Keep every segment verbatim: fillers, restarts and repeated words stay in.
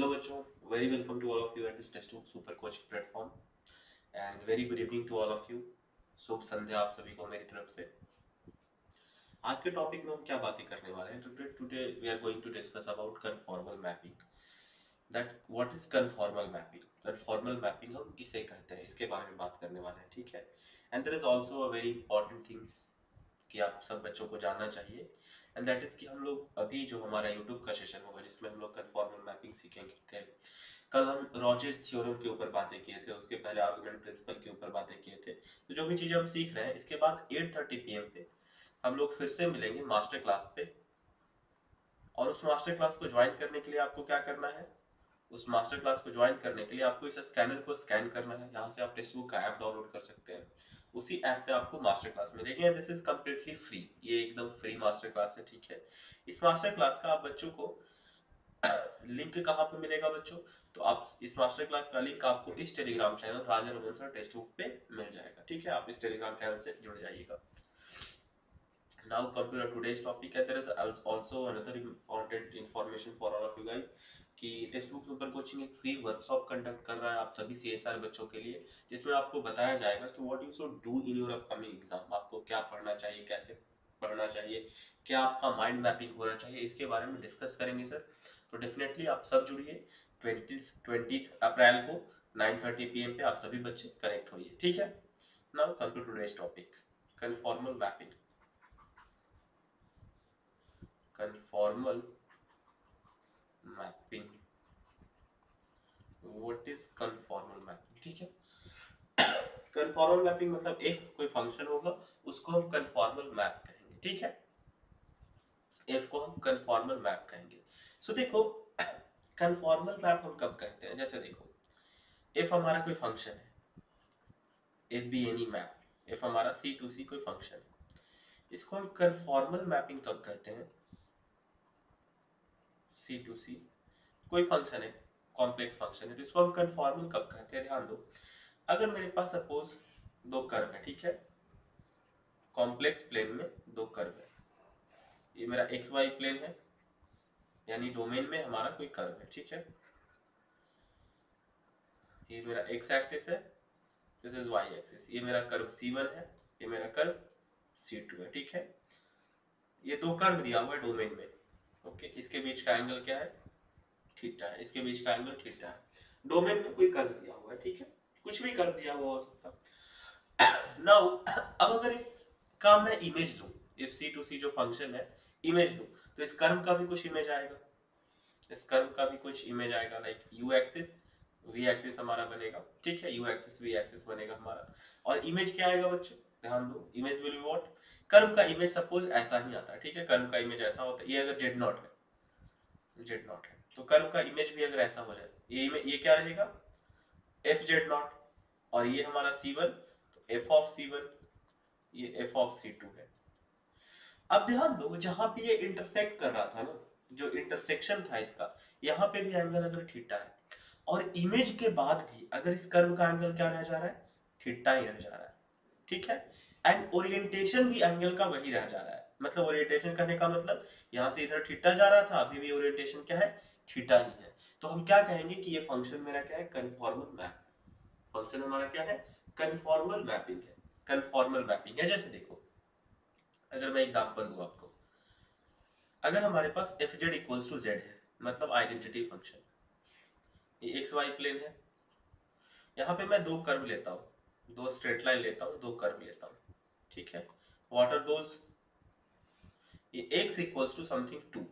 Hello बच्चों, very welcome to all of you at this Testbook super coaching platform and very good evening to all of you. शुभ संध्या आप सभी को मेरी तरफ से। आज के टॉपिक में हम क्या बातें करने वाले हैं? Today today we are going to discuss about conformal mapping. That what is conformal mapping, conformal mapping हम किसे कहते हैं, इसके बारे में बात करने वाले हैं, ठीक है। And there is also a very important things कि आप सब बच्चों को जानना चाहिए, एंड दैट इज़ कि हम लोग अभी जो हमारा यूट्यूब का सेशन होगा जिसमें हम लोग कन्फॉर्मल मैपिंग सीखेंगे। कल हम रॉजर्स थ्योरम के ऊपर बातें किए थे, उसके पहले आर्गुमेंट प्रिंसिपल के ऊपर बातें किए थे। तो जो भी चीज़ें हम सीख रहे हैं, इसके बाद एट थर्टी पी एम पे हम लोग फिर से मिलेंगे मास्टर क्लास पे, और उस मास्टर क्लास को ज्वाइन करने के लिए आपको क्या करना है, उस मास्टर क्लास को ज्वाइन करने के लिए आपको इस स्कैनर को स्कैन करना है। यहाँ से आप टेस्टबुक का ऐप डाउनलोड कर सकते हैं, उसी ऐप पे आपको मास्टर क्लास मिलेगी। And this is completely free, ये एकदम फ्री मास्टर क्लास है, ठीक है। इस मास्टर क्लास का आप बच्चों को लिंक कहाँ पे मिलेगा बच्चों? तो आप इस मास्टर क्लास का लिंक आपको इस Telegram channel Raja Raman sir Testbook पे मिल जाएगा, ठीक है। आप इस टेलीग्राम चैनल से जुड़ जाइएगा। Now come to today's topic. There is also another important information for all of you guys कि टेस्टबुक सुपर कोचिंग एक फ्री वर्कशॉप कंडक्ट कर रहा है आप सभी सीएसआर बच्चों के लिए, जिसमें आपको बताया जाएगा कि what you should do in your upcoming exam, आपको क्या पढ़ना चाहिए, कैसे पढ़ना चाहिए, क्या आपका माइंड मैपिंग होना चाहिए, इसके बारे में डिस्कस करेंगे सर। तो डेफिनेटली आप सब जुड़िए। ट्वेंटी अप्रैल को नाइन थर्टी पी एम पे आप सभी बच्चे कनेक्ट होइए, ठीक है। Now come to today's topic, conformal mapping. Conformal mapping, what is conformal mapping, ठीक है। कन्फॉर्मल मैपिंग मतलब एफ कोई फंक्शन होगा उसको हम कन्फॉर्मल मैप कहेंगे, ठीक है। एफ को हम कन्फॉर्मल मैप कहेंगे। सो देखो, कन्फॉर्मल मैप हम कब कहते हैं? जैसे देखो, एफ हमारा कोई फंक्शन है, F be any map, F हमारा सी टू सी कोई फंक्शन है, इसको हम कन्फॉर्मल मैपिंग कब कहते हैं? सी टू सी कोई फंक्शन है, कॉम्प्लेक्स फंक्शन है, तो इसको हम कन्फॉर्मल कब कहते हैं? ध्यान दो, अगर मेरे पास सपोज दो कर्व है, ठीक है, कॉम्प्लेक्स प्लेन में दो कर्व है, ये मेरा एक्स वाई प्लेन है, यानी डोमेन में हमारा कोई कर्व है, ठीक है। ये मेरा एक्स एक्सिस है, दिस इज वाई एक्सिस, ये मेरा कर्व सी वन है, ये मेरा कर्व सी टू है, ठीक है। ये दो कर्व दिया हुआ है डोमेन में, ओके okay, इसके बीच का एंगल क्या है? थीटा है, इसके बीच का एंगल थीटा है। डोमेन में कोई कर्व दिया हुआ है, ठीक है, कुछ भी कर्व दिया हुआ हो सकता है। नाउ अब अगर इस का मैं इमेज लूं, इफ सी टू सी जो फंक्शन है इमेज लूं, तो इस कर्व का भी कुछ इमेज आएगा, इस कर्व का भी कुछ इमेज आएगा, like U axis V axis हमारा बनेगा, ठीक है, यू एक्सिस वी एक्सिस बनेगा हमारा। और इमेज क्या आएगा बच्चों? ध्यान दो, image will be what? Curve का इमेज सपोज ऐसा ही आता है, ठीक है, कर्व का इमेज ऐसा होता है। ये अगर जेड नॉट है, जेड नॉट है, तो कर्व का इमेज भी अगर ऐसा हो जाए, ये ये क्या रहेगा? एफ जेड नॉट, और ये हमारा सी वन, तो एफ ऑफ सी वन, ये एफ ऑफ सी टू है। अब ध्यान दो, जहां पे ये इंटरसेक्ट कर रहा था ना, जो इंटरसेक्शन था इसका, यहाँ पे भी एंगल अगर थीटा है, और इमेज के बाद भी अगर इस कर्व का एंगल क्या रह जा रहा है? थीटा ही रह जा रहा है, ठीक है। एंड ओरिएंटेशन भी एंगल का वही रह जा रहा है, मतलब ओरिएंटेशन करने का मतलब यहाँ से इधर थीटा जा रहा था, अभी भी ओरिएंटेशन क्या है? थीटा ही है। तो हम क्या कहेंगे कि ये फंक्शन मेरा क्या है? Conformal map. फंक्शन हमारा क्या है? कन्फॉर्मल मैपिंग है, कन्फॉर्मल मैपिंग है। जैसे देखो, अगर मैं एग्जाम्पल दूं आपको, अगर हमारे पास F Z equals to Z है, मतलब आइडेंटिटी फंक्शन, ये एक्स वाई प्लेन है, यहाँ पे मैं दो कर्व लेता हूँ, दो स्ट्रेट लाइन लेता हूँ, दो कर्व लेता हूँ, ठीक है। What are those? ये x equals to something two,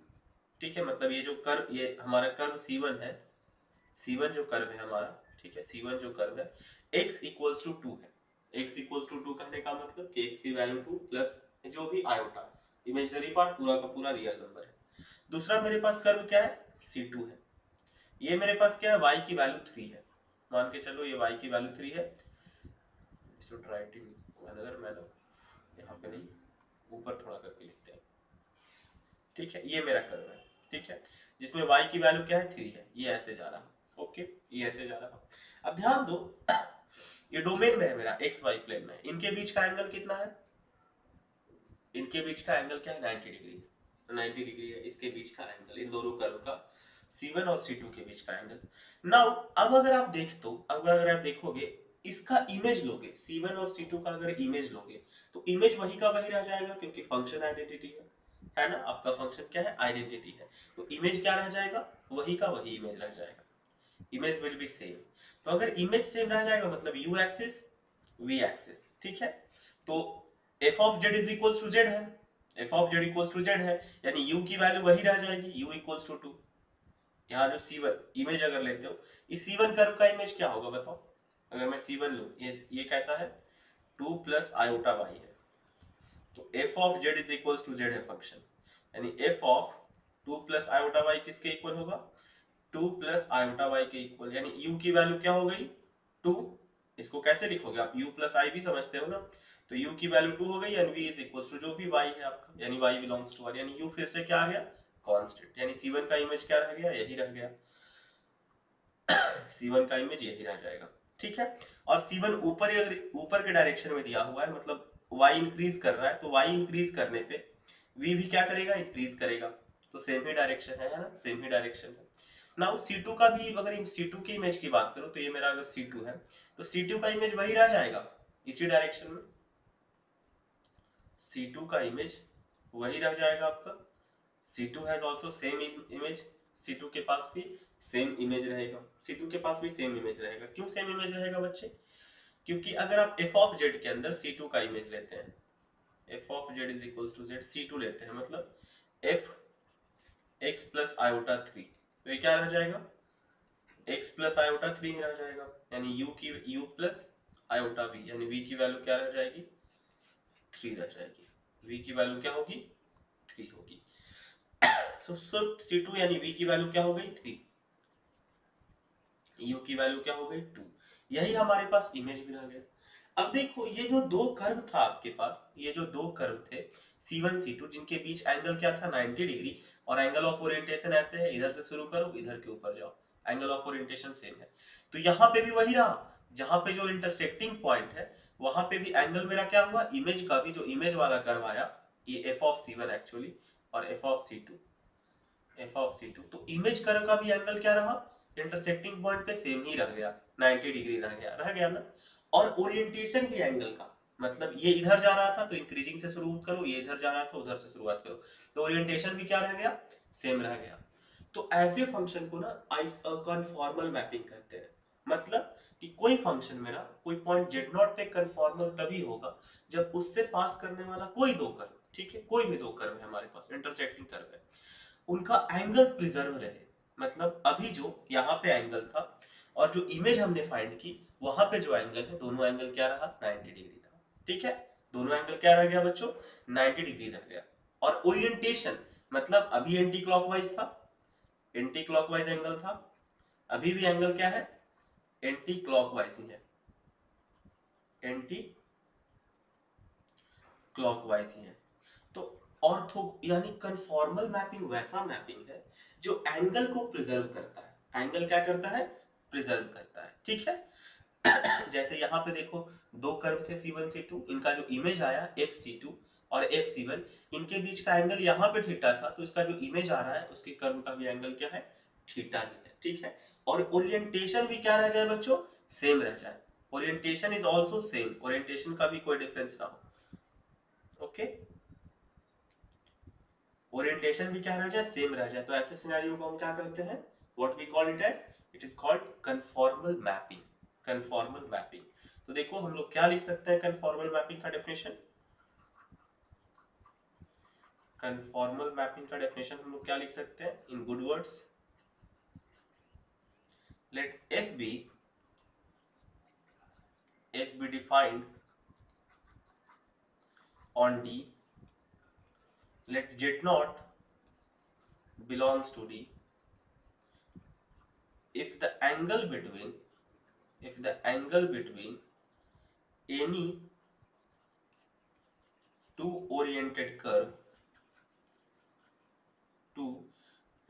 ठीक है, मतलब ये जो कर्व, ये हमारा कर्व सी वन है, सी वन जो कर्व है हमारा, ठीक है, सी वन जो कर्व है, x equals to टू है। x equals to टू कहने का मतलब कि x की वैल्यू टू प्लस जो भी आयोटा, इमेजिनरी पार्ट पूरा का पूरा रियल नंबर है। दूसरा मेरे पास कर्व क्या है? सी टू है। ये मेरे पास क्या है? y की वैल्यू थ्री है, मान के चलो ये y की वैल्यू थ्री है। So, यहाँ पे नहीं, ऊपर थोड़ा करके लिखते हैं, ठीक है। ये मेरा कर्व है, ठीक है, जिसमें y की वैल्यू क्या है? थ्री है। ये ऐसे जा रहा, ओके, ये ऐसे जा रहा। अब ध्यान दो, ये डोमेन में है मेरा, एक्स वाई प्लेन में, इनके बीच का एंगल कितना है? इनके बीच का एंगल क्या है? नाइन्टी डिग्री, नाइन्टी डिग्री है इसके बीच का एंगल, इन दोनों कर्व का सी वन और सी टू के बीच का एंगल। नाउ अब अगर आप देख तो अब अगर आप देखोगे इसका इमेज लोगे, सी वन और सी टू का अगर इमेज लोगे तो इमेज वही का वही रह जाएगा क्योंकि फंक्शन आइडेंटिटी है, है ना। आपका फंक्शन क्या है? आइडेंटिटी है। तो इमेज क्या रह जाएगा? वही का वही इमेज रह जाएगा। Image will be same. तो अगर इमेज सेम रह जाएगा मतलब यू एक्सिस वी एक्सिस, ठीक है। तो F of Z is equals to Z है, F of Z equals to Z है, यानी यू की वैल्यू वही रह जाएगी, यू इक्वल्स टू टू। यहाँ जो सी वन इमेज अगर लेते हो, इस सी वन कर्व का इमेज क्या होगा बताओ? अगर मैं सी वन लूँ, ये ये कैसा है? टू प्लस आयोटा वाई है। तो F of Z is equals to Z है फंक्शन, यानी F of two plus iota Y किसके इक्वल होगा? टू प्लस आयोटा वाई के इक्वल, यानी यू की वैल्यू क्या हो गई? टू। इसको कैसे लिखोगे आप? u प्लस आई भी समझते हो ना, तो u की वैल्यू टू हो गई and v is equals to जो भी y है आपका, यानी y बिलोंग्स टू r, यानी u फिर से क्या आ गया? कांस्टेंट। यानी सी वन का इमेज क्या रह गया? यही रह गया। सी वन का इमेज यही रह जाएगा, ठीक है। और सी वन ऊपर अगर ऊपर के डायरेक्शन में दिया हुआ है मतलब y इंक्रीज कर रहा है, तो y इंक्रीज करने पे v भी क्या करेगा? इंक्रीज करेगा। तो सेम ही डायरेक्शन है, है ना, सेम ही डायरेक्शन है। नाउ सी टू का भी अगर सी टू की इमेज की बात करूं तो ये मेरा अगर सी टू है तो सी टू का इमेज वही रह जाएगा इसी डायरेक्शन में, सी टू का इमेज वही रह जाएगा आपका। C two has also same image, C two के पास भी सेम इमेज रहेगा, सी टू के पास भी सेम इमेज रहेगा। क्यों सेम इमेज रहेगा बच्चे? क्योंकि अगर आप एफ ऑफ जेड के अंदर सी टू का इमेज लेते हैं, F of Z is equals to Z C two लेते हैं मतलब F X plus iota three, तो ये क्या रह जाएगा? x प्लस आयोटा थ्री ही रह जाएगा, यानी u की u प्लस आयोटा v, यानी v की वैल्यू क्या रह जाएगी? थ्री रह जाएगी। v की वैल्यू क्या होगी? थ्री होगी। सो सो सी टू यानी v की वैल्यू क्या हो गई? थ्री। u की वैल्यू क्या हो गई? टू। यही हमारे पास इमेज भी रह गया। अब देखो ये जो दो कर्व था आपके पास, ये जो दो कर्व थे सी वन सी टू जिनके बीच एंगल क्या था? Ninety degree. और एंगल ऑफ ओरिएंटेशन ऐसे है, इधर से शुरू करो इधर के ऊपर जाओ, एंगल ऑफ ओरिएंटेशन सेम है। तो यहाँ पे भी वही रहा, जहाँ पे जो इंटरसेक्टिंग पॉइंट है वहां पे भी एंगल मेरा क्या हुआ? इमेज का भी जो इमेज वाला कर्व आया ये F of C one actually और F of C two, F of C two तो इमेज कर्व का भी एंगल क्या रहा? इंटरसेक्टिंग पॉइंट पे सेम ही रह गया, नाइन्टी डिग्री रह गया, रह गया ना। और ओरिएंटेशन भी एंगल का, मतलब ये इधर जा रहा था तो इंक्रीजिंग से शुरू करो, ये इधर जा रहा था उधर से शुरुआत करो, तो ओरिएंटेशन भी क्या रह गया? सेम रह गया। तो ऐसे फंक्शन को ना कंफॉर्मल मैपिंग कहते हैं, मतलब कि कोई फंक्शन मेरा कोई पॉइंट जेड नॉट पे कंफॉर्मल तभी होगा जब उससे पास करने वाला कोई दो कर्व, ठीक है, कोई भी दो कर्व है हमारे पास इंटरसेक्टिंग कर्व है, उनका एंगल प्रिजर्व रहे। मतलब अभी जो यहाँ पे एंगल था और जो इमेज हमने फाइंड की वहां पे जो एंगल है, दोनों एंगल क्या रहा? नाइन्टी डिग्री, ठीक है। दोनों एंगल क्या रह गया बच्चों? नाइन्टी डिग्री रह गया। और ओरिएंटेशन मतलब अभी एंटी क्लॉकवाइज था, एंटी क्लॉकवाइज एंगल था, अभी भी एंगल क्या है? एंटी क्लॉकवाइज ही है, एंटी क्लॉकवाइज ही है। तो ऑर्थो यानी कंफॉर्मल मैपिंग वैसा मैपिंग है जो एंगल को प्रिजर्व करता है, एंगल क्या करता है? प्रिजर्व करता है, ठीक है। जैसे यहाँ पे देखो दो कर्व थे सी वन सी टू, इनका जो इमेज आया एफ सी टू और एफ सी वन, इनके बीच का एंगल यहाँ पे थीटा था, तो इसका जो इमेज आ रहा है उसके कर्व का भी एंगल क्या है? थीटा ही है, ठीक है। और ओरिएंटेशन भी क्या रह जाए बच्चों? सेम रह जाए। Orientation is also same, orientation का भी कोई डिफरेंस ना हो, ओके। ओरिएंटेशन भी क्या रह जाए? सेम रह जाए। तो ऐसे सिनेरियो को हम क्या कहते हैं? What we call it as, it is called conformal mapping, conformal mapping. तो देखो हम लोग क्या लिख सकते हैं कन्फॉर्मल मैपिंग का डेफिनेशन, कन्फॉर्मल मैपिंग का डेफिनेशन हम लोग क्या लिख सकते हैं in good words? Let F be F be defined on D, let Z naught belongs to D, if the angle between if the angle between any two oriented curve two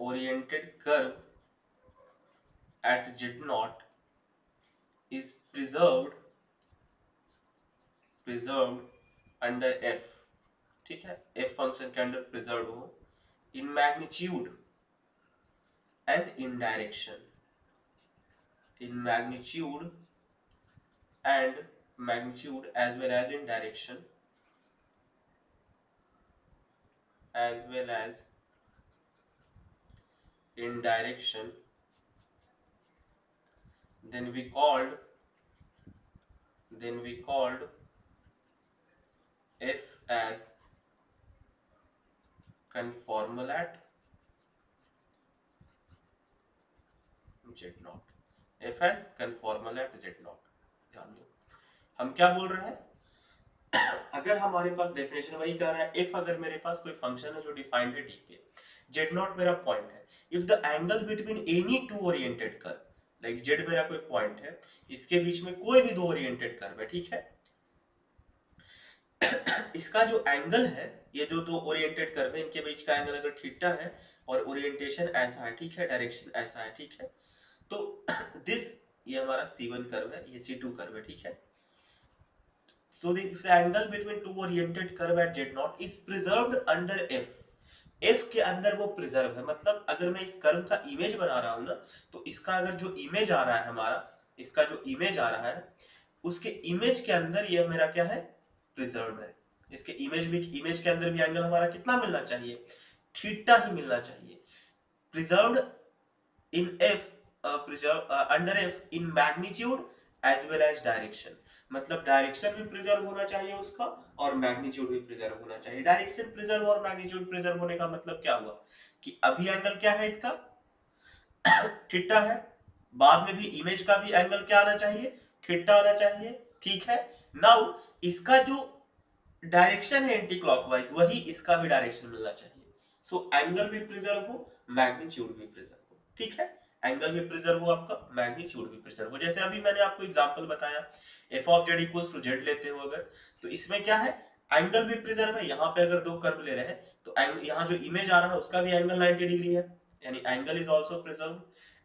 oriented curve at z naught is preserved preserved under f, ठीक है, f function के अंदर preserved हो in magnitude and in direction, in magnitude and magnitude as well as in direction as well as in direction, then we called then we called F as conformal at z naught. F as conformal at z naught. ध्यान दो हम क्या बोल रहे हैं। अगर हमारे पास definition वही कह रहा है, इफ अगर मेरे पास कोई फंक्शन है जो डिफाइंड है डी पे, जेड नॉट मेरा पॉइंट है, if the angle between any two oriented curve, like Z मेरा कोई पॉइंट है, इसके बीच में कोई भी दो ओरिएंटेड कर्व है, ठीक है, इसका जो एंगल है, ये जो दो ओरिएंटेड कर्व है इनके बीच का एंगल अगर थीटा है और ओरिएंटेशन ऐसा है, ठीक है, डायरेक्शन ऐसा है, ठीक है, तो दिस ये हमारा सी वन कर्व है, ये सी टू कर्व है, ठीक है। So the angle between two oriented curve at z naught is preserved under f. f के अंदर वो प्रिजर्व है, मतलब अगर मैं इस कर्व का इमेज बना रहा हूँ ना, तो इसका अगर जो इमेज आ रहा है हमारा, इसका जो इमेज आ रहा है, उसके इमेज के अंदर ये मेरा क्या है, प्रिजर्व है। इसके इमेज भी इमेज के अंदर भी एंगल हमारा कितना मिलना चाहिए, थीटा ही मिलना चाहिए। Preserve in F preserve under F in magnitude as well as direction, मतलब डायरेक्शन भी प्रिजर्व होना चाहिए उसका और मैग्नीट्यूड भी प्रिजर्व होना चाहिए। डायरेक्शन प्रिजर्व और मैग्नीट्यूड प्रिजर्व होने का मतलब क्या हुआ कि अभी एंगल क्या है इसका, थीटा है, बाद में भी इमेज का भी एंगल क्या आना चाहिए, थीटा आना चाहिए, ठीक है। नाउ इसका जो डायरेक्शन है एंटी क्लॉकवाइज, वही इसका भी डायरेक्शन मिलना चाहिए। सो एंगल भी प्रिजर्व हो, मैग्नीट्यूड भी प्रिजर्व हो, ठीक है, एंगल भी प्रिजर्व हो आपका, मैग्नीट्यूड भी प्रिजर्व हो। जैसे अभी मैंने आपको एग्जांपल बताया, f of z equals to z लेते हो अगर, तो इसमें क्या है, एंगल भी प्रिजर्व है। यहाँ पे अगर दो कर्व ले रहे हैं तो यहाँ जो इमेज आ रहा है उसका भी एंगल नाइंटी डिग्री है, यानी angle is also preserve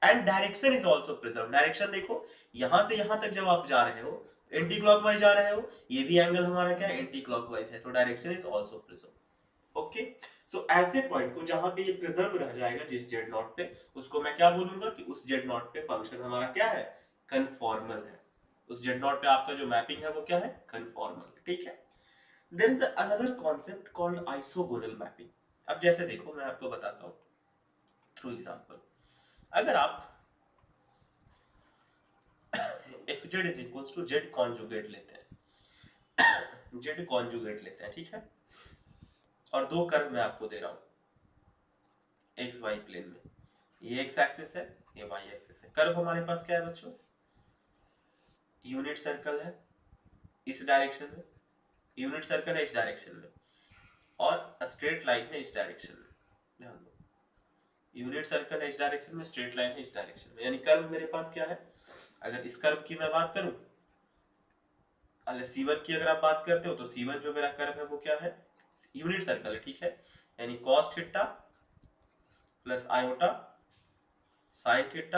and direction is also preserve. Direction देखो, यहाँ से यहाँ तक जब आप जा रहे हो एंटी क्लॉकवाइज जा रहे हो, ये भी एंगल हमारा क्या है, एंटी क्लॉकवाइज है, तो direction is also preserve. Okay okay. So so, ऐसे पॉइंट को जहां पे ये प्रिजर्व रह जाएगा जिस जेड नॉट पे, उसको मैं क्या बोलूंगा कि उस जेड नॉट पे फंक्शन हमारा क्या है, कन्फॉर्मल है। उस जेड नॉट पे आपका जो मैपिंग है वो क्या है, कन्फॉर्मल, ठीक है। There is another concept called isogonal mapping. अब जैसे देखो मैं आपको बताता हूँ थ्रू एग्जांपल, अगर आप F Z is equals to Z conjugate लेते हैं, जेड कॉन्जुगेट लेते हैं, ठीक है, और दो कर्व मैं आपको दे रहा हूं एक्स वाई प्लेन में, ये एक्स एक्सिस है, ये वाई एक्सिस है। कर्व हमारे पास क्या है बच्चों, यूनिट सर्कल है इस डायरेक्शन में, यूनिट सर्कल है इस डायरेक्शन में, और स्ट्रेट लाइन है इस डायरेक्शन में, ध्यान दो, यूनिट सर्कल है इस डायरेक्शन में, स्ट्रेट लाइन है इस डायरेक्शन में, यानी कर्व मेरे पास क्या है। अगर इस कर्व की मैं बात करूं, अरे सी वन की अगर आप बात करते हो, तो सी वन जो मेरा कर्व है वो क्या है, यूनिट सर्कल है, ठीक है, यानी cos theta plus iota sin theta,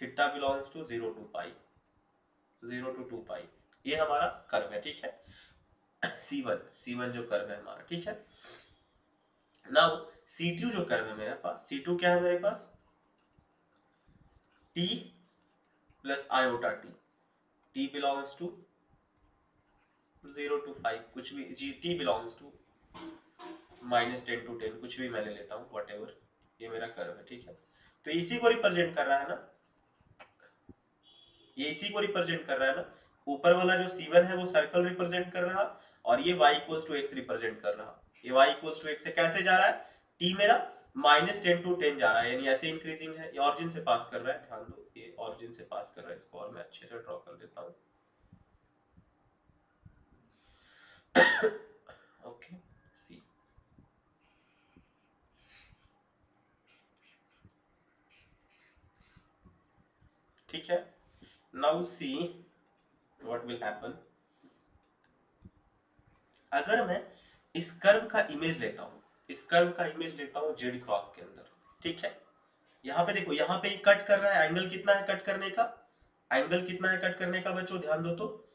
theta belongs to zero to pi, zero to two pi, ये हमारा कर्व है, ठीक है, सी वन सी वन जो कर्व है हमारा, ठीक है। नाउ सी टू जो कर्व है मेरे पास, सी टू क्या है मेरे पास, t plus iota t, t belongs to zero to five, कुछ भी जी, T belongs to minus ten to ten, कुछ भी मैं ले लेता हूँ, वॉट एवर, ये मेरा कर्व है, ठीक है। तो इसी को रिप्रेजेंट कर रहा है ना, ये इसी को रिप्रेजेंट कर रहा है ना, ऊपर वाला जो सी वन है वो सर्कल रिप्रेजेंट कर रहा, और ये y equals to x represent कर रहा। ये y इक्वल्स टू एक्स से कैसे जा रहा है, टी मेरा माइनस टेन टू टेन जा रहा है, यानी ऐसे इंक्रीजिंग है, ये ऑरिजिन से पास कर रहा है, ध्यान दो, ये ऑरिजिन से पास कर रहा है, इसको और मैं अच्छे से ड्रॉ कर देता हूँ। ओके सी, ठीक है। Now see what will happen, अगर मैं इस कर्व का इमेज लेता हूं, इस कर्व का इमेज लेता हूं जेड क्रॉस के अंदर, ठीक है। यहां पे देखो, यहां पे ये कट कर रहा है, एंगल कितना है कट करने का, एंगल कितना है कट करने का बच्चों, ध्यान दो, तो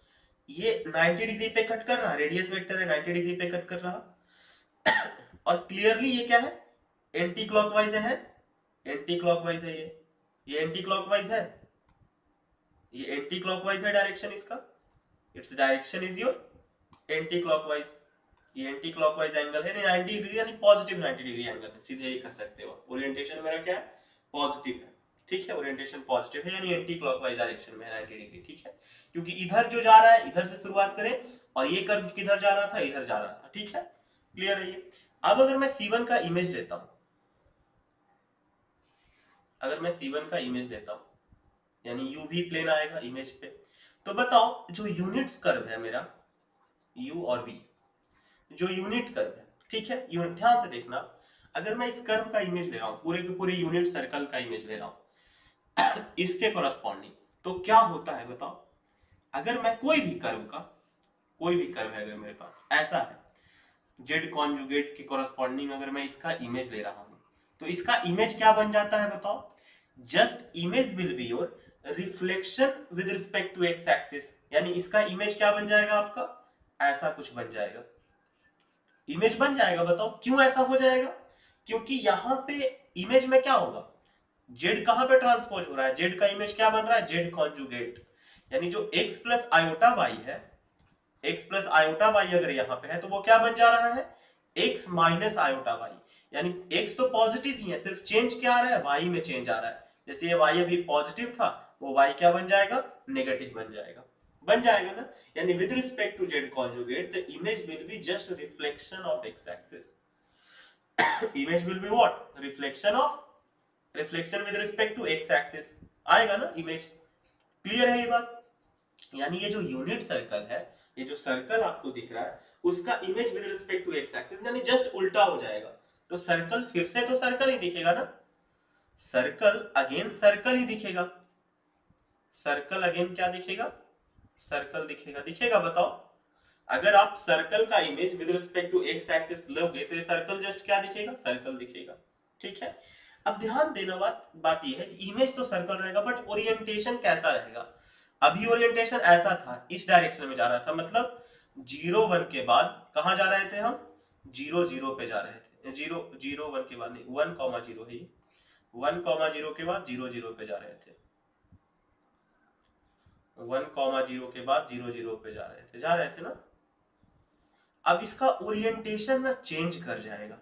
ये नाइंटी डिग्री पे कट कर रहा है, रेडियस वेक्टर है, नाइंटी डिग्री पे कट कर रहा, और क्लियरली ये क्या है, एंटी क्लॉकवाइज है, एंटी क्लॉकवाइज है, ये ये एंटी क्लॉकवाइज है, ये एंटी क्लॉकवाइज है डायरेक्शन इसका, it's direction is your anti clockwise. ये एंटी क्लॉकवाइज एंगल है नाइंटी डिग्री यानी पॉजिटिव नाइंटी डिग्री एंगल है, सीधे ही कर सकते हो। ओरिएंटेशन मेरा क्या है? पॉजिटिव है, ठीक है, ओरिएंटेशन पॉजिटिव है यानी एंटी क्लॉकवाइज डायरेक्शन में नाइंटी डिग्री, ठीक है, क्योंकि इधर जो जा रहा है इधर से शुरुआत करें और ये कर्व किधर जा रहा था, इधर जा रहा था, ठीक है, क्लियर है ये। अब अगर मैं सी वन का इमेज लेता हूं, अगर मैं सी वन का इमेज लेता हूं यानी यू भी प्लेन आएगा इमेज पे, तो बताओ जो यूनिट्स कर्व है मेरा u और v, जो यूनिट कर्व है, ठीक है, यूनिट ध्यान से देखना, अगर मैं इस कर्व का इमेज ले रहा हूं, पूरे के पूरे यूनिट सर्कल का इमेज ले रहा हूं इसके कॉरस्पॉन्डिंग, तो क्या होता है बताओ? अगर मैं कोई भी कर्व का, कोई भी कर्व है अगर मेरे पास ऐसा है जेड कॉन्जुगेट के कॉरस्पॉन्डिंग, अगर मैं इसका इमेज ले रहा हूं तो इसका इमेज क्या बन जाता है बताओ? Just image will be your reflection with respect to x axis, यानी इसका इमेज क्या बन जाएगा आपका? ऐसा कुछ बन जाएगा, इमेज बन जाएगा। बताओ क्यों ऐसा हो जाएगा? क्योंकि यहाँ पे इमेज में क्या होगा, जेड कहाँ पे ट्रांसपोज हो रहा है, जेड का इमेज क्या बन रहा है? जेड कॉन्जुगेट, यानी जो एक्स प्लस आयोटा वाई है, एक्स प्लस आयोटा वाई अगर यहाँ पे है तो वो क्या बन जा रहा है? एक्स माइनस आयोटा वाई, यानी एक्स तो पॉजिटिव ही है, सिर्फ चेंज क्या आ रहा है? वाई में चेंज आ रहा है। जैसे ये वाई अभी पॉजिटिव था, वो वाई क्या बन जाएगा? नेगेटिव बन जाएगा, बन जाएगा ना। यानी with respect to Z conjugate the image will be just reflection of x axis, image will be what? Reflection of, reflection with respect to x axis आएगा ना इमेज, क्लियर है ये बात। यानी ये जो यूनिट सर्कल है, ये जो सर्कल आपको दिख रहा है उसका image with respect to x axis यानी जस्ट उल्टा हो जाएगा, तो सर्कल फिर से तो सर्कल ही दिखेगा ना, सर्कल अगेन सर्कल ही दिखेगा, सर्कल अगेन क्या दिखेगा? सर्कल दिखेगा, दिखेगा बताओ। अगर आप सर्कल का image with respect to x axis लोगे तो ये सर्कल जस्ट क्या दिखेगा? सर्कल दिखेगा, ठीक है। अब ध्यान देना बात बात ये है कि इमेज तो सर्कल रहेगा बट ओरिएंटेशन कैसा रहेगा? अभी ओरिएंटेशन ऐसा था, इस डायरेक्शन में जा रहा था, मतलब जीरो वन के बाद कहाँ जा रहे थे हम? जीरो जीरो पे जा रहे थे, जीरो जीरो वन के बाद नहीं, वन कॉमा जीरो है, वन कॉमा जीरो के बाद जीरो जीरो पे जा रहे थे, वन कॉमा जीरो के बाद जीरो जीरो पे जा रहे थे, जा रहे थे ना। अब इसका ओरिएंटेशन ना चेंज कर जाएगा,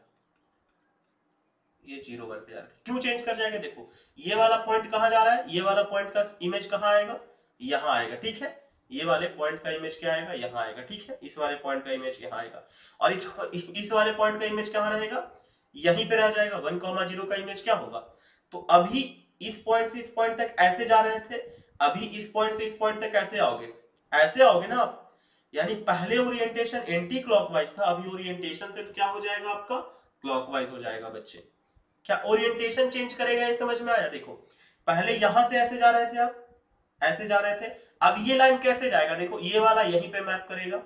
ये जीरो वन पे जा रहे थे, क्यों चेंज कर जाएगा? देखो ये वाला पॉइंट कहाँ जा रहा है, ये वाला पॉइंट का इमेज कहाँ आएगा? यहाँ आएगा, ठीक है, ये वाले पॉइंट का इमेज क्या आएगा? यहाँ आएगा, ठीक है, इस वाले पॉइंट का इमेज यहाँ आएगा, और इस इस वाले पॉइंट का इमेज कहाँ रहेगा? यहीं पे रह जाएगा। वन कॉमा जीरो का इमेज क्या होगा? तो अभी इस पॉइंट से इस पॉइंट तक ऐसे जा रहे थे, अभी इस पॉइंट से इस पॉइंट तक ऐसे आओगे, ऐसे आओगे ना आप, यानी पहले ओरिएंटेशन एंटी क्लॉकवाइज था, अभी ओरिएंटेशन सिर्फ क्या हो जाएगा आपका? क्लॉकवाइज हो जाएगा। बच्चे क्या ओरिएंटेशन चेंज करेगा, ये समझ में आया? देखो पहले यहां से ऐसे जा रहे थे आप, ऐसे जा रहे थे, अब ये लाइन कैसे जाएगा? देखो ये वाला यहीं पे मैप करेगा,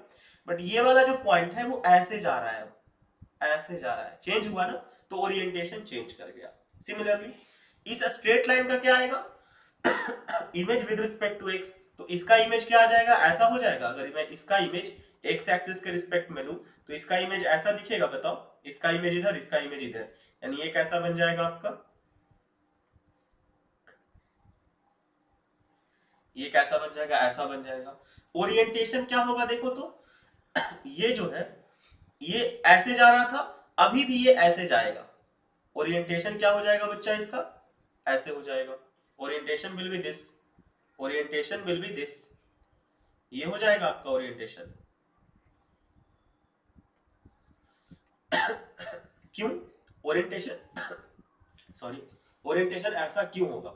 बट ये वाला जो पॉइंट है वो ऐसे जा रहा है, ऐसे जा रहा है, चेंज हुआ ना, तो ओरिएंटेशन चेंज कर गया। सिमिलरली इस स्ट्रेट लाइन का क्या आएगा? Image with respect to x, तो इसका इमेज क्या आ जाएगा? ऐसा हो जाएगा। अगर मैं इसका इमेज एक्स एक्सिस के रिस्पेक्ट में लूं तो इसका इमेज ऐसा दिखेगा, बताओ, इसका इमेज इधर, इसका इमेज इधर, यानी ये कैसा बन जाएगा आपका? ये कैसा बन जाएगा? ऐसा बन जाएगा। ओरिएंटेशन क्या होगा? देखो तो ये जो है ये ऐसे जा रहा था, अभी भी ये ऐसे जाएगा, ओरिएंटेशन क्या हो जाएगा बच्चा इसका? ऐसे हो जाएगा। Orientation will be this, orientation will be this, ये हो जाएगा आपका ओरिएंटेशन। क्यों ओरिएंटेशन सॉरी ओरिएंटेशन ऐसा क्यों होगा?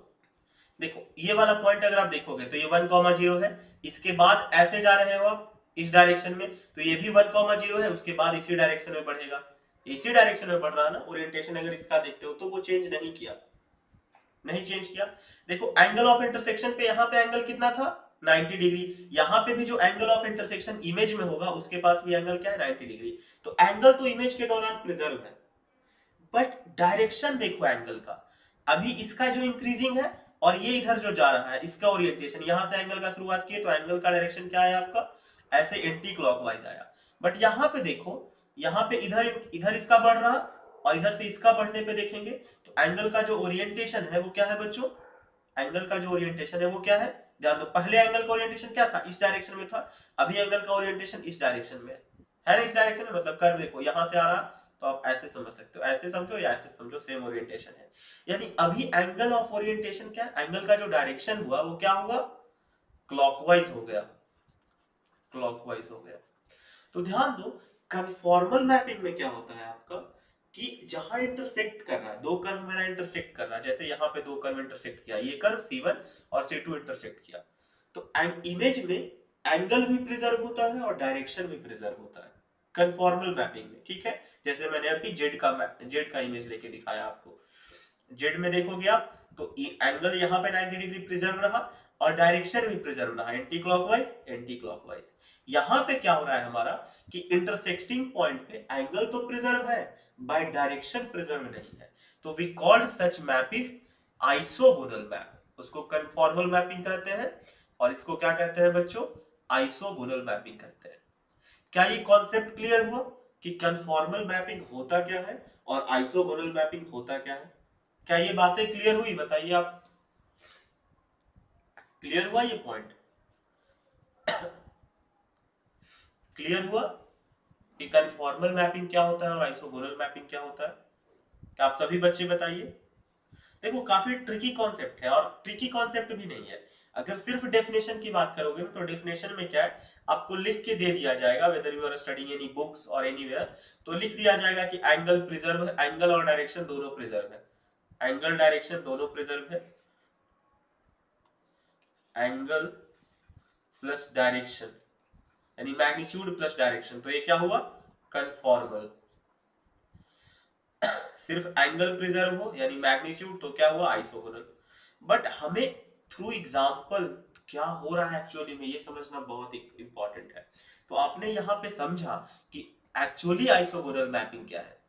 देखो ये वाला पॉइंट अगर आप देखोगे तो ये वन कॉमा जीरो है, इसके बाद ऐसे जा रहे हो आप इस डायरेक्शन में, तो ये भी वन कॉमा जीरो है, उसके बाद इसी डायरेक्शन में बढ़ेगा, इसी डायरेक्शन में बढ़ रहा है ना। ओरिएंटेशन अगर इसका देखते हो तो वो चेंज नहीं किया, नहीं चेंज किया। देखो एंगल ऑफ इंटरसेक्शन पे यहाँ पे एंगल कितना था? Ninety degree. यहाँ पे भी जो एंगल ऑफ इंटरसेक्शन इमेज में होगा उसके पास भी एंगल क्या है? Ninety degree. तो एंगल तो इमेज के दौरान प्रिजर्व है, बट डायरेक्शन देखो एंगल का, अभी इसका जो इंक्रीजिंग है और ये इधर जो जा रहा है इसका ओरिएंटेशन, यहाँ से एंगल का शुरुआत किए तो एंगल का डायरेक्शन क्या है आपका? ऐसे एंटी क्लॉकवाइज आया। बट यहाँ पे देखो, यहाँ पे इधर इधर इसका बढ़ रहा, और इधर से इसका बढ़ने पे देखेंगे तो एंगल का जो ओरिएंटेशन है वो क्या है बच्चों, एंगल का जो ओरिएंटेशन है वो क्या है, ध्यान दो। पहले एंगल का ओरिएंटेशन क्या था, इस डायरेक्शन में था, अभी एंगल का ओरिएंटेशन इस डायरेक्शन में है, है ना, इस डायरेक्शन में, मतलब कर्व देखो यहाँ से आ रहा तो आप ऐसे समझ सकते हो, ऐसे समझो या ऐसे समझो, सेम ओरिएंटेशन है। यानी अभी एंगल ऑफ ओरिएंटेशन क्या है, एंगल का जो डायरेक्शन हुआ वो क्या हुआ, क्लॉकवाइज हो गया, क्लॉकवाइज हो गया। तो ध्यान दो कन्फॉर्मल मैपिंग में क्या होता है आपका कि जहां इंटरसेक्ट कर रहा है, दो कर्व मेरा इंटरसेक्ट कर रहा है, जैसे यहाँ पे दो कर्व इंटरसेक्ट किया, ये कर्व सी वन और सी टू इंटरसेक्ट किया, तो इमेज में एंगल भी प्रिजर्व होता है और डायरेक्शन भी प्रिजर्व होता है कन्फॉर्मल मैपिंग में, ठीक है। जैसे मैंने अभी जेड का जेड का इमेज लेके दिखाया आपको, जेड में देखोगे आप तो एंगल यहाँ पे नाइन्टी डिग्री प्रिजर्व रहा और डायरेक्शन भी प्रिजर्व रहा, एंटी क्लॉकवाइज एंटी क्लॉकवाइज। यहाँ पे क्या हो रहा है हमारा कि इंटरसेक्टिंग पॉइंट पे एंगल तो प्रिजर्व है बाय डायरेक्शन प्रिजर्व नहीं है, तो we called such map is isogonal map, उसको कन्फॉर्मल मैपिंग कहते हैं और इसको क्या कहते हैं बच्चों, आइसोगोनल मैपिंग कहते हैं। क्या ये कॉन्सेप्ट क्लियर हुआ कि कन्फॉर्मल मैपिंग होता क्या है और आइसोगोनल मैपिंग होता क्या है, क्या ये बातें क्लियर हुई, बताइए आप, क्लियर हुआ ये पॉइंट, क्लियर हुआ कि कन्फॉर्मल मैपिंग क्या होता है और आइसोगोनल मैपिंग क्या होता है, क्या आप सभी बच्चे बताइए। देखो काफी ट्रिकी कॉन्सेप्ट है और ट्रिकी कॉन्सेप्ट भी नहीं है, अगर सिर्फ डेफिनेशन की बात करोगे तो डेफिनेशन में क्या है आपको लिख के दे दिया जाएगा, whether you are studying any books और एनीवेयर, तो लिख दिया जाएगा कि एंगल प्रिजर्व है, एंगल और डायरेक्शन दोनों प्रिजर्व है, एंगल डायरेक्शन दोनों प्रिजर्व है, एंगल प्लस डायरेक्शन यानी मैग्नीट्यूड प्लस डायरेक्शन, तो ये क्या हुआ कन्फॉर्मल, सिर्फ एंगल प्रिजर्व हो यानी मैग्नीट्यूड तो क्या हुआ आइसोगोनल। बट हमें थ्रू एग्जांपल क्या हो रहा है एक्चुअली में ये समझना बहुत इंपॉर्टेंट है, तो आपने यहाँ पे समझा कि एक्चुअली आइसोगोनल मैपिंग क्या है,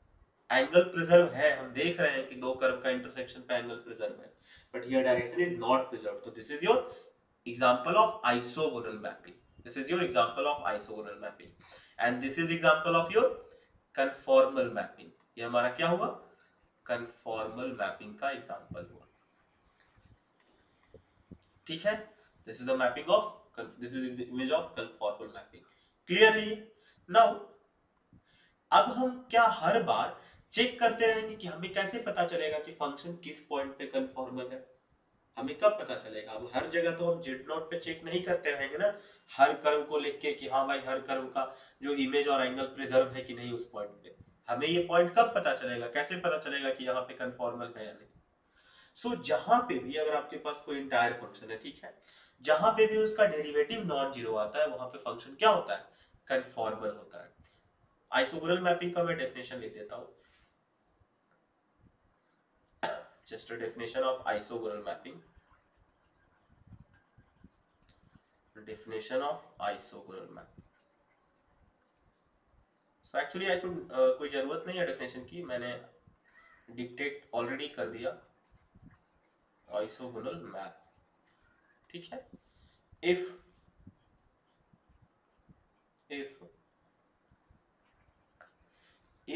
एंगल प्रिजर्व है, हम देख रहे हैं कि दो कर्व का इंटरसेक्शन पे एंगल प्रिजर्व है but here direction is not preserve, तो this is your example of isogonal mapping, this is your example of isogonal mapping and this is example of your conformal mapping, ये हमारा क्या हुआ conformal mapping का example हुआ, ठीक है, this is the mapping of, this is the image of conformal mapping, clear है ये। now अब हम क्या हर बार चेक करते रहेंगे कि हमें कैसे पता चलेगा कि फंक्शन किस पॉइंट पे कन्फॉर्मल है, हमें कब पता चलेगा, अब हर जगह तो हम जेड नॉट पे चेक नहीं करते रहेंगे ना हर कर्व को लिख के कि हाँ भाई हर कर्व का जो इमेज और एंगल प्रिजर्व है कि नहीं उस पॉइंट पे, हमें ये पॉइंट कब पता चलेगा, कैसे पता चलेगा कि यहाँ पे कन्फॉर्मल है या नहीं। सो so, जहां पे भी अगर आपके पास कोई इंटायर फंक्शन है, ठीक है, जहां पे भी उसका डेरिवेटिव नॉन जीरो आता है वहां पे फंक्शन क्या होता है, कन्फॉर्मल होता है। आइसोगोनल मैपिंग का मैं डेफिनेशन लिख देता हूँ, just a definition of isogonal mapping, definition of isogonal mapping, so actually I should uh, कोई जरूरत नहीं है definition की, मैंने dictate already कर दिया isogonal map, ठीक है। if if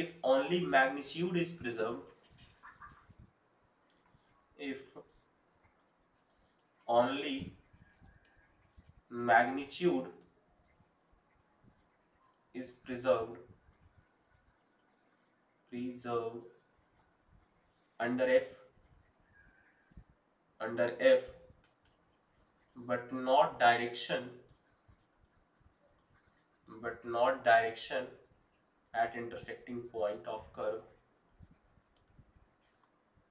if only magnitude is preserved, if only magnitude is preserved preserved under f under f but not direction but not direction at intersecting point of curve,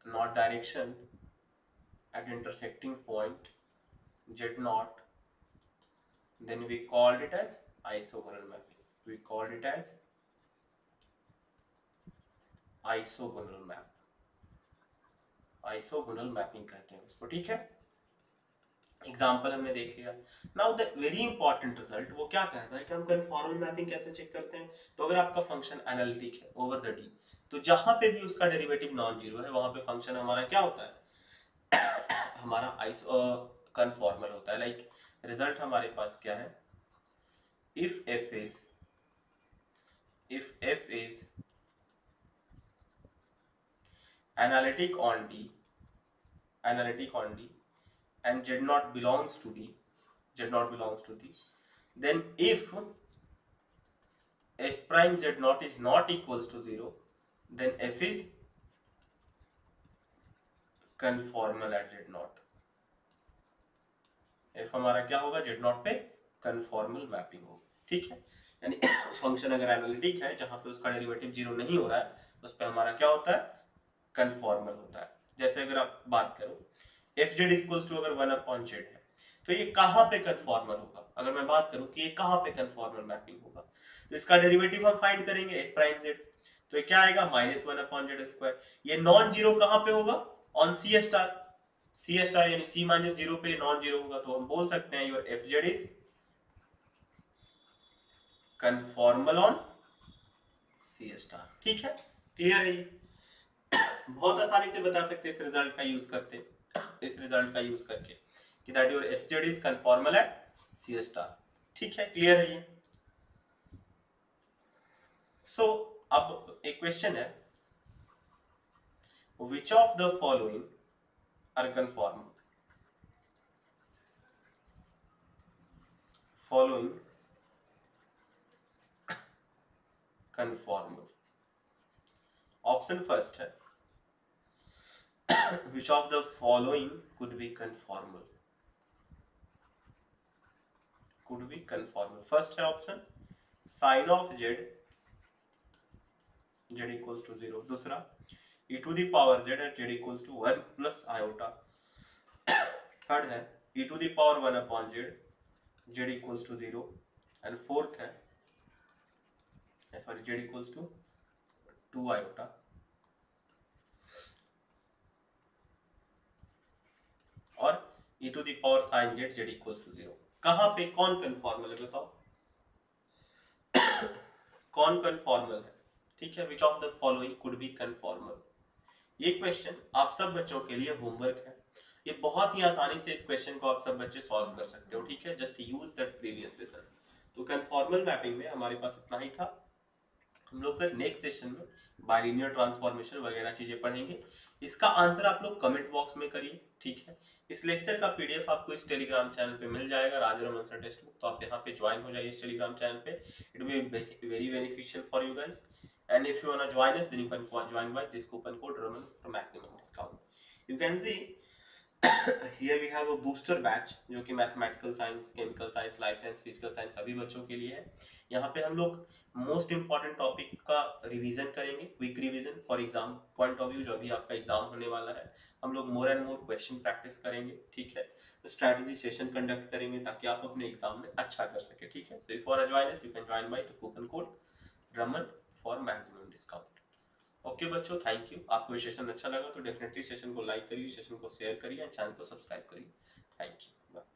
not direction at intersecting point z naught, then we called it as isogonal mapping, we called it as isogonal map, isogonal mapping कहते हैं उसको, ठीक है। Example हमने देख लिया। Now the very important result वो क्या कहता है कि हम कन्फॉर्मल मैपिंग कैसे चेक करते हैं, तो अगर आपका फंक्शन एनालिटिक है ओवर द डी, तो जहां पे भी उसका डेरिवेटिव नॉन जीरो है वहां पे फंक्शन हमारा क्या होता है, हमारा आइसो कन्फॉर्मल होता है। लाइक like, रिजल्ट हमारे पास क्या है, if f is if f is analytic on D, analytic on D, and Z naught belongs to D, Z naught belongs to D, then if F prime Z naught is not equals to zero, then F is conformal at Z naught. F हमारा क्या होगा, Z naught पे conformal mapping होगा, ठीक है। यानी function अगर analytic है जहाँ पे उसका डेरिवेटिव जीरो नहीं हो रहा है, उस पर हमारा क्या होता है, कन्फॉर्मल होता है। जैसे अगर आप बात करो एफ जेड इक्वल्स टू अगर वन अपॉन जेड है, तो ये कहाँ पे कन्फॉर्मल होगा, अगर मैं बात करूँ कि ये कहाँ पे कन्फॉर्मल मैपिंग होगा, तो इसका डेरिवेटिव हम फाइंड करेंगे एफ प्राइम जेड, तो ये क्या आएगा, minus one upon z square. ये नॉन जीरो कहाँ पे होगा, on C star, C star यानी सी माइनस जीरो पे नॉन जीरो होगा, तो हम बोल सकते हैं your F Z is conformal on C star, ठीक है, क्लियर है। बहुत आसानी से बता सकते हैं इस रिजल्ट का यूज करते इस रिजल्ट का यूज करके कि that your F Z is conformal at C star, ठीक है, क्लियर है ये। सो अब एक क्वेश्चन है, which of the following are conformal, following conformal. Option first है which of the following could be conformal, could be conformal। First है option sine of z, z equals to zero. दूसरा ई to the power Z at Z equals to one plus iota. Third है ई to the power one upon z, z equals to zero. And fourth है sorry z equals to two iota. और e to the power sin z z equals to zero। कहाँ पे कौन conformal है बताओ, कौन conformal है, ठीक है, which of the following could be conformal. ये क्वेश्चन आप सब बच्चों के लिए होमवर्क है, ये बहुत ही आसानी से इस क्वेश्चन को आप सब बच्चे सॉल्व कर सकते हो, ठीक है, just use that previous lesson. तो कन्फॉर्मल मैपिंग में हमारे पास इतना ही था, हम लोग फिर नेक्स्ट सेशन में बाइलिनियर ट्रांसफॉर्मेशन वगैरह चीजें पढ़ेंगे। इसका आंसर आप लोग कमेंट बॉक्स में करिए, ठीक है। इस लेक्चर का पीडीएफ आपको इस टेलीग्राम चैनल पे मिल जाएगा, रमन सर टेस्ट बुक, तो आप यहाँ पे ज्वाइन हो जाइए इस टेलीग्राम चैनल पे, it be very beneficial for you guys. And if you want to join us then you can join by this coupon code Raman for maximum discount. You can see here we have a booster batch जो कि mathematical science, chemical science, life science, physical science सभी बच्चों के लिए है। यहाँ पे हम लोग मोस्ट इंपॉर्टेंट टॉपिक का रिवीजन करेंगे, quick revision for exam point of view, जो अभी आपका एग्जाम होने वाला है। हम लोग more and more question practice करेंगे, ठीक है, स्ट्रैटेजी सेशन कंडक्ट करेंगे ताकि आप अपने एग्जाम में अच्छा कर सके, ठीक है। So if you want to join us you can join by the coupon code Raman for maximum discount. Okay बच्चों, थैंक यू। आपको ये सेशन अच्छा लगा तो डेफिनेटली सेशन को लाइक करिए, सेशन को शेयर करिए एंड चैनल को सब्सक्राइब करिए। Thank you, bye.